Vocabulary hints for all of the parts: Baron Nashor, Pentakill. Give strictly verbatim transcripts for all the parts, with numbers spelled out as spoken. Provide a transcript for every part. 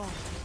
fall.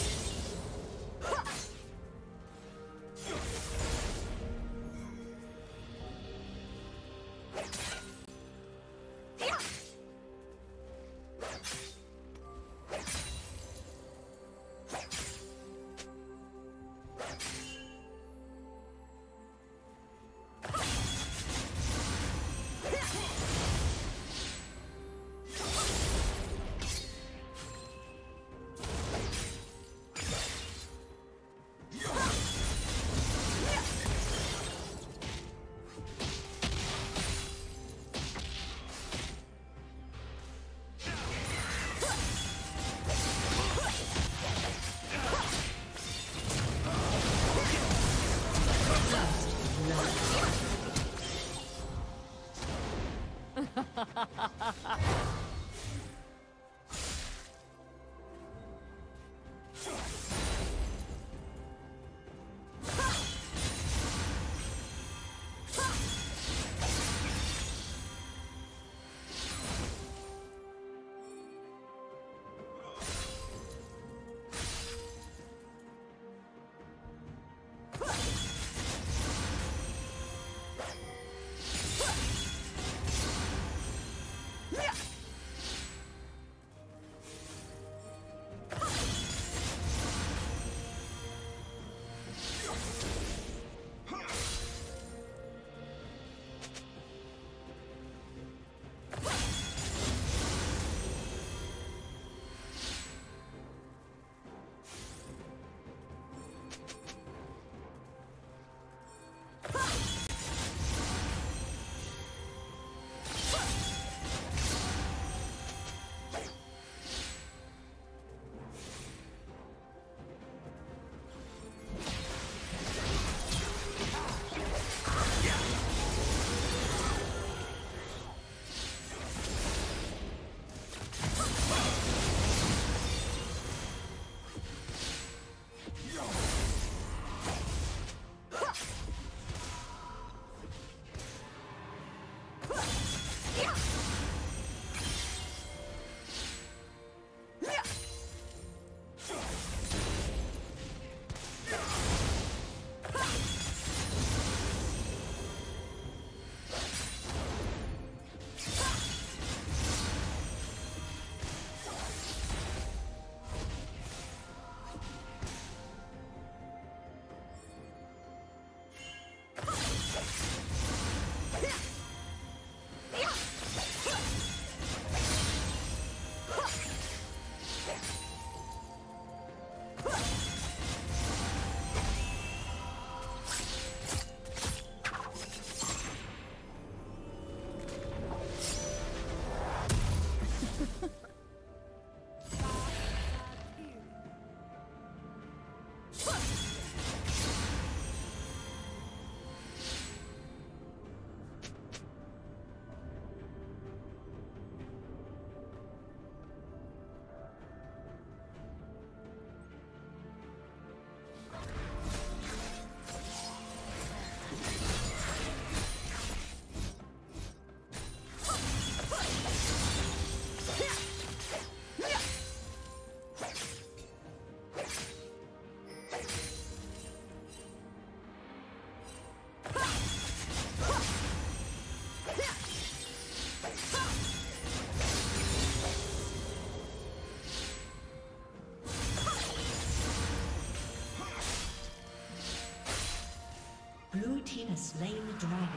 Blue team has slain the dragon.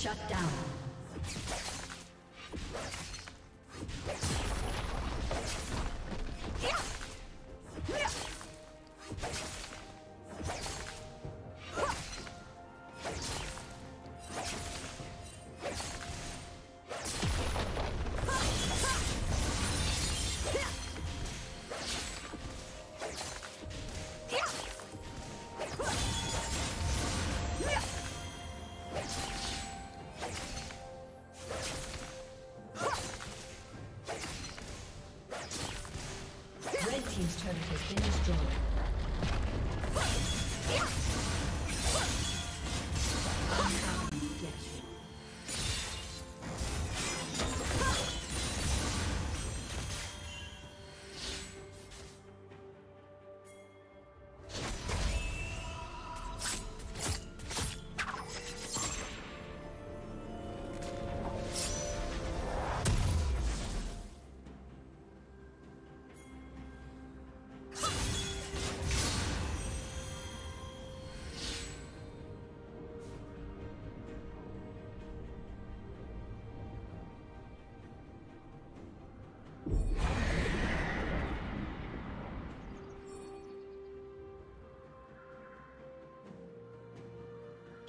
Shut down.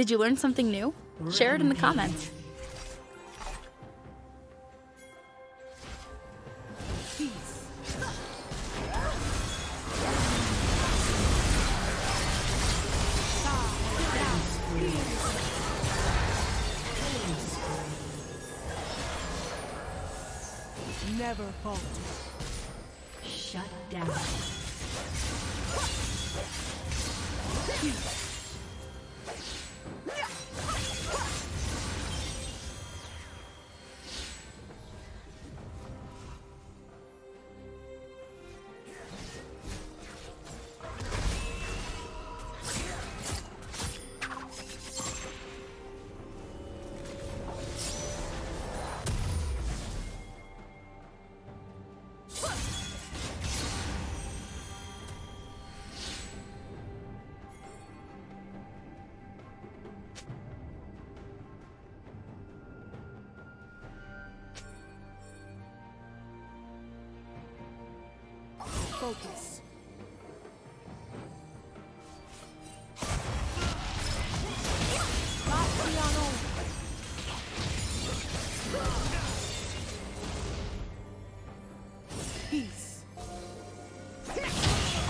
Did you learn something new? Share it in the comments. Never falter. Shut down. Focus. Peace. That's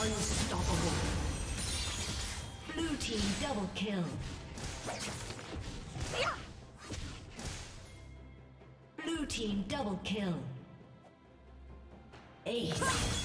Unstoppable. Blue team double kill. Blue team double kill. Ace.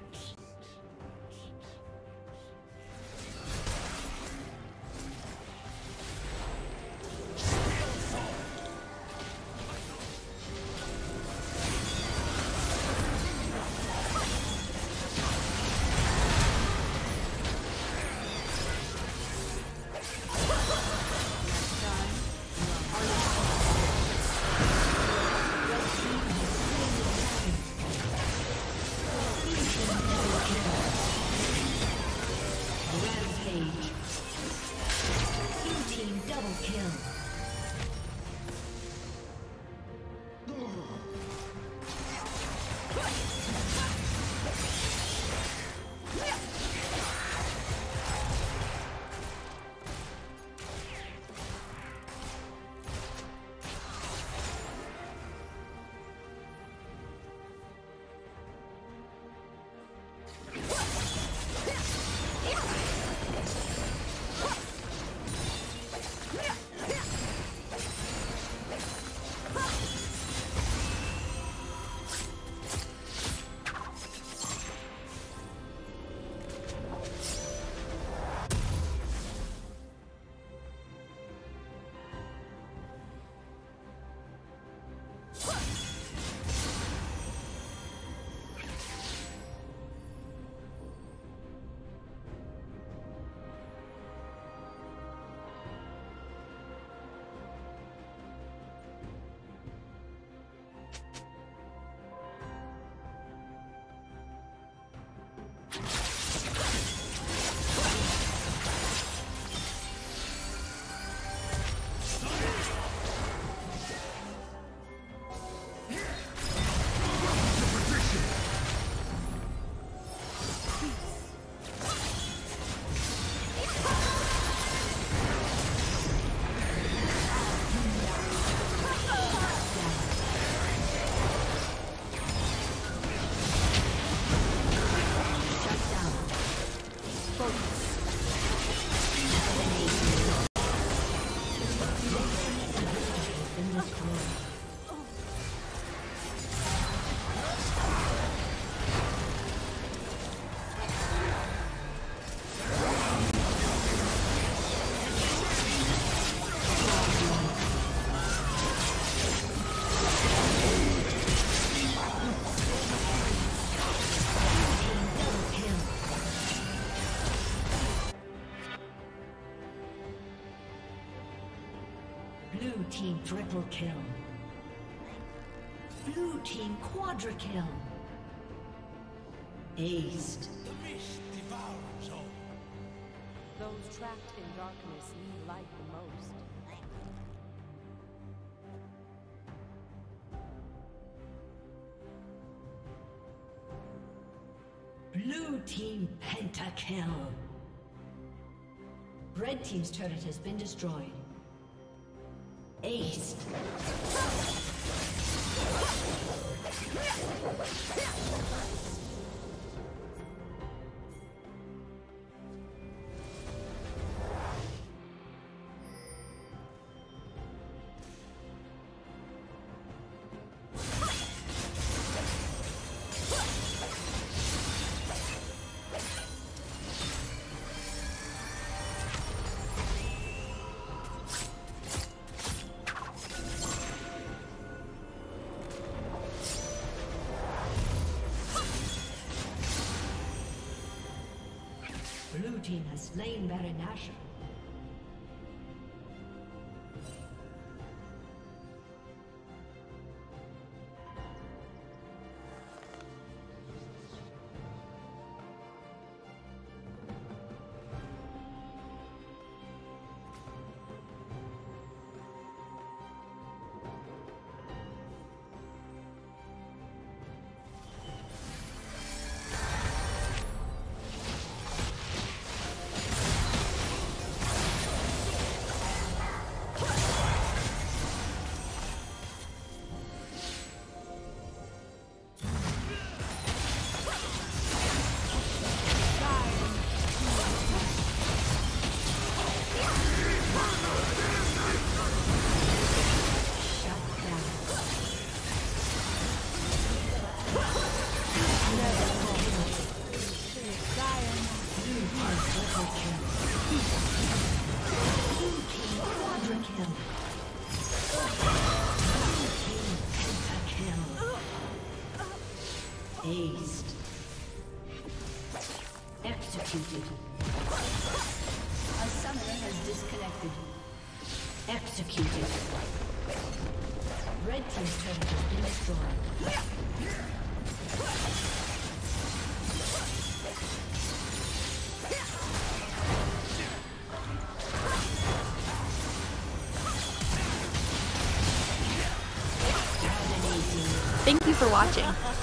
Blue team triple kill. Blue team quadra kill. Aced. The mist devours all. Those trapped in darkness need light the most. Blue team pentakill. Red team's turret has been destroyed. Aced. Blue team has slain Baron Nashor. Executed. A summoner has disconnected. Executed. Red team's turret has been destroyed. Thank you for watching.